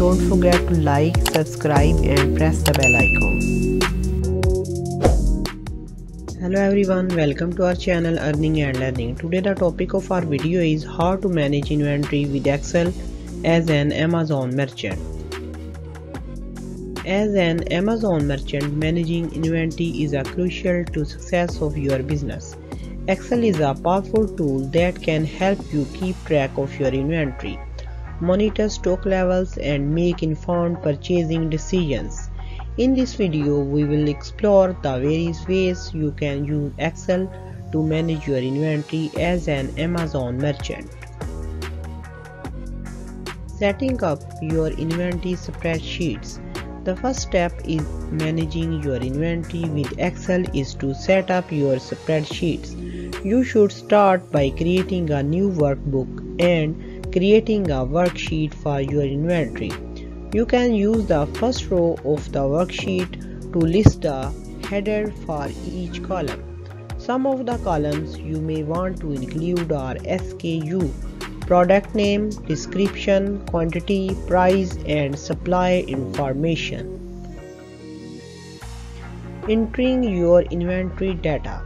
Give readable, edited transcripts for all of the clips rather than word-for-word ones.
Don't forget to like, subscribe and press the bell icon. Hello everyone, welcome to our channel Earning and Learning. Today the topic of our video is how to manage inventory with Excel as an Amazon merchant. As an Amazon merchant, managing inventory is crucial to the success of your business. Excel is a powerful tool that can help you keep track of your inventory, monitor stock levels and make informed purchasing decisions. In this video, we will explore the various ways you can use Excel to manage your inventory as an Amazon merchant. Setting up your inventory spreadsheets. The first step in managing your inventory with Excel is to set up your spreadsheets. You should start by creating a new workbook and creating a worksheet for your inventory. You can use the first row of the worksheet to list the header for each column. Some of the columns you may want to include are SKU, product name, description, quantity, price and supply information. Entering your inventory data.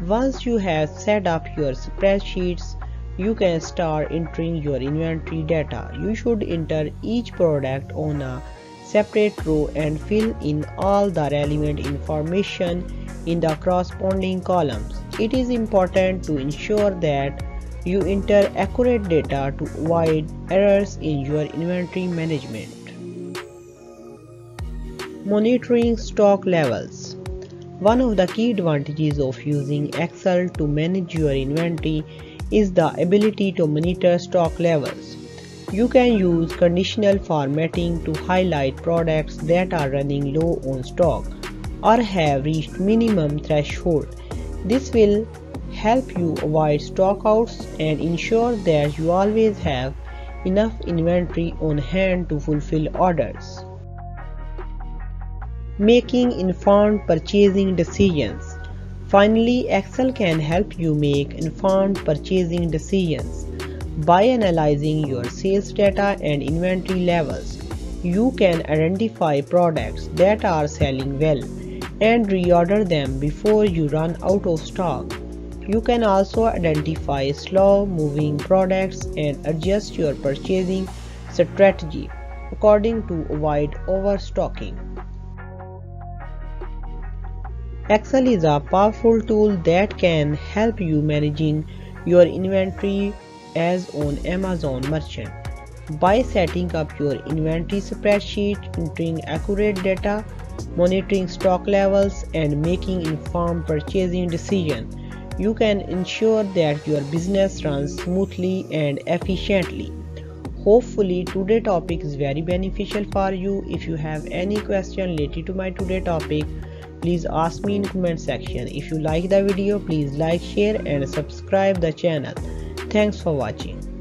Once you have set up your spreadsheets, you can start entering your inventory data. You should enter each product on a separate row and fill in all the relevant information in the corresponding columns. It is important to ensure that you enter accurate data to avoid errors in your inventory management. Monitoring stock levels. One of the key advantages of using Excel to manage your inventory is the ability to monitor stock levels. You can use conditional formatting to highlight products that are running low on stock or have reached minimum threshold. This will help you avoid stockouts and ensure that you always have enough inventory on hand to fulfill orders. Making informed purchasing decisions. Finally, Excel can help you make informed purchasing decisions. By analyzing your sales data and inventory levels, you can identify products that are selling well and reorder them before you run out of stock. You can also identify slow-moving products and adjust your purchasing strategy according to avoid overstocking. Excel is a powerful tool that can help you managing your inventory as an Amazon merchant. By setting up your inventory spreadsheet, entering accurate data, monitoring stock levels, and making informed purchasing decisions, you can ensure that your business runs smoothly and efficiently. Hopefully today's topic is very beneficial for you. If you have any question related to my today's topic, please ask me in comment section. If you like the video, please like, share and subscribe the channel. Thanks for watching.